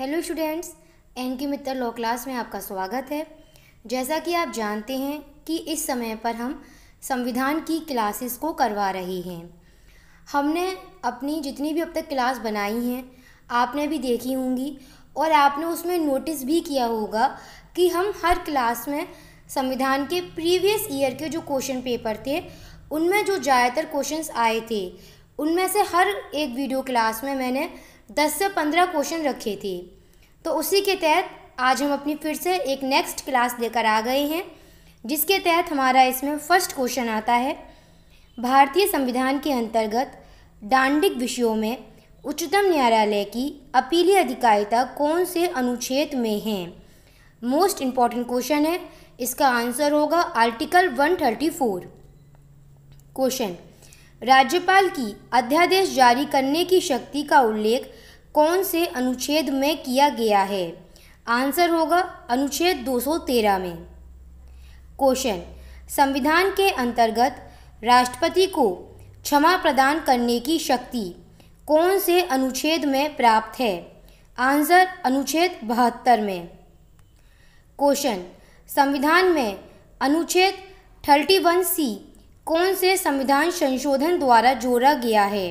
Hello students, N के Mittal law class में आपका स्वागत है। जैसा कि आप जानते हैं कि इस समय पर हम संविधान की क्लासेस को करवा रहे हैं। हमने अपनी जितनी भी अब तक क्लास बनाई हैं आपने भी देखी होंगी और आपने उसमें नोटिस भी किया होगा कि हम हर क्लास में संविधान के प्रीवियस ईयर के जो क्वेश्चन पेपर थे उनमें जो ज़्यादातर क्वेश्चंस आए थे उनमें से हर एक वीडियो क्लास में मैंने 10 से 15 क्वेश्चन रखे थे। तो उसी के तहत आज हम अपनी फिर से एक नेक्स्ट क्लास लेकर आ गए हैं, जिसके तहत हमारा इसमें फर्स्ट क्वेश्चन आता है, भारतीय संविधान के अंतर्गत दांडिक विषयों में उच्चतम न्यायालय की अपीलीय अधिकारिता कौन से अनुच्छेद में है। मोस्ट इम्पॉर्टेंट क्वेश्चन है, इसका आंसर होगा आर्टिकल 134। क्वेश्चन, राज्यपाल की अध्यादेश जारी करने की शक्ति का उल्लेख कौन से अनुच्छेद में किया गया है। आंसर होगा अनुच्छेद 213 में। क्वेश्चन, संविधान के अंतर्गत राष्ट्रपति को क्षमा प्रदान करने की शक्ति कौन से अनुच्छेद में प्राप्त है। आंसर अनुच्छेद 72 में। क्वेश्चन, संविधान में अनुच्छेद 31C कौन से संविधान संशोधन द्वारा जोड़ा गया है।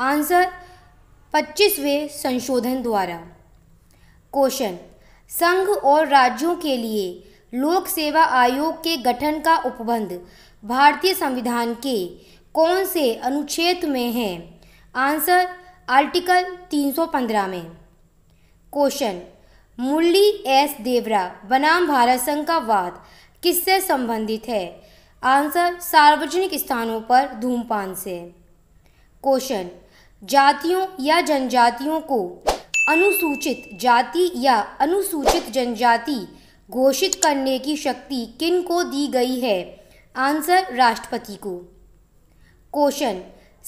आंसर 25वें संशोधन द्वारा। क्वेश्चन, संघ और राज्यों के लिए लोक सेवा आयोग के गठन का उपबंध भारतीय संविधान के कौन से अनुच्छेद में है। आंसर आर्टिकल 315 में। क्वेश्चन, मुरली एस देवरा बनाम भारत संघ का वाद किससे संबंधित है। आंसर सार्वजनिक स्थानों पर धूमपान से। क्वेश्चन, जातियों या जनजातियों को अनुसूचित जाति या अनुसूचित जनजाति घोषित करने की शक्ति किन को दी गई है। आंसर राष्ट्रपति को। क्वेश्चन,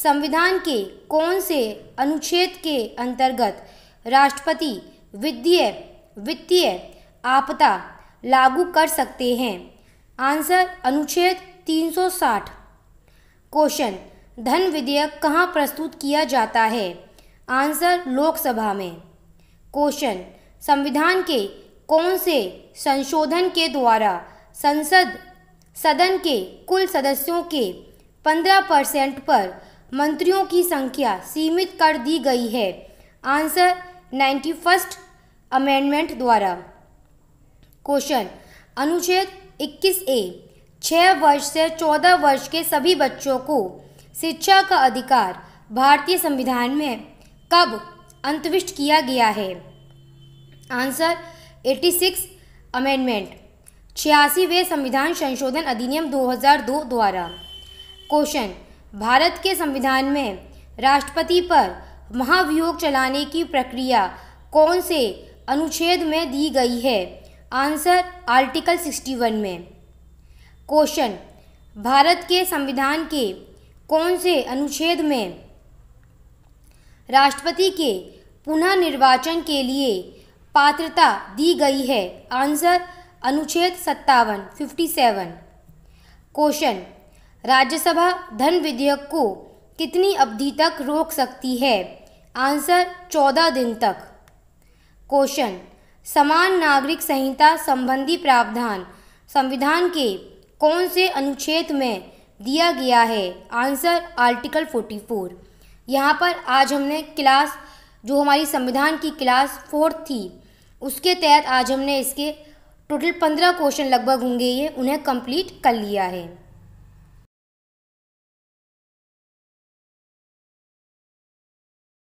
संविधान के कौन से अनुच्छेद के अंतर्गत राष्ट्रपति वित्तीय आपदा लागू कर सकते हैं। आंसर अनुच्छेद 360। क्वेश्चन, धन विधेयक कहाँ प्रस्तुत किया जाता है। आंसर लोकसभा में। क्वेश्चन, संविधान के कौन से संशोधन के द्वारा संसद सदन के कुल सदस्यों के 15% पर मंत्रियों की संख्या सीमित कर दी गई है। आंसर 91st अमेंडमेंट द्वारा। क्वेश्चन, अनुच्छेद 21A 6 वर्ष से 14 वर्ष के सभी बच्चों को शिक्षा का अधिकार भारतीय संविधान में कब अंतर्विष्ट किया गया है। आंसर 86 अमेंडमेंट 86वें संविधान संशोधन अधिनियम 2002 द्वारा। क्वेश्चन, भारत के संविधान में राष्ट्रपति पर महाभियोग चलाने की प्रक्रिया कौन से अनुच्छेद में दी गई है। आंसर आर्टिकल 61 में। क्वेश्चन, भारत के संविधान के कौन से अनुच्छेद में राष्ट्रपति के पुनः निर्वाचन के लिए पात्रता दी गई है। आंसर अनुच्छेद 57। क्वेश्चन, राज्यसभा धन विधेयक को कितनी अवधि तक रोक सकती है। आंसर 14 दिन तक। क्वेश्चन, समान नागरिक संहिता संबंधी प्रावधान संविधान के कौन से अनुच्छेद में दिया गया है। Answer article 44। यहाँ पर आज हमने क्लास जो हमारी संविधान की क्लास 4 थी उसके तहत आज हमने इसके टोटल 15 क्वेश्चन लगभग होंगे, ये उन्हें कंप्लीट कर लिया है।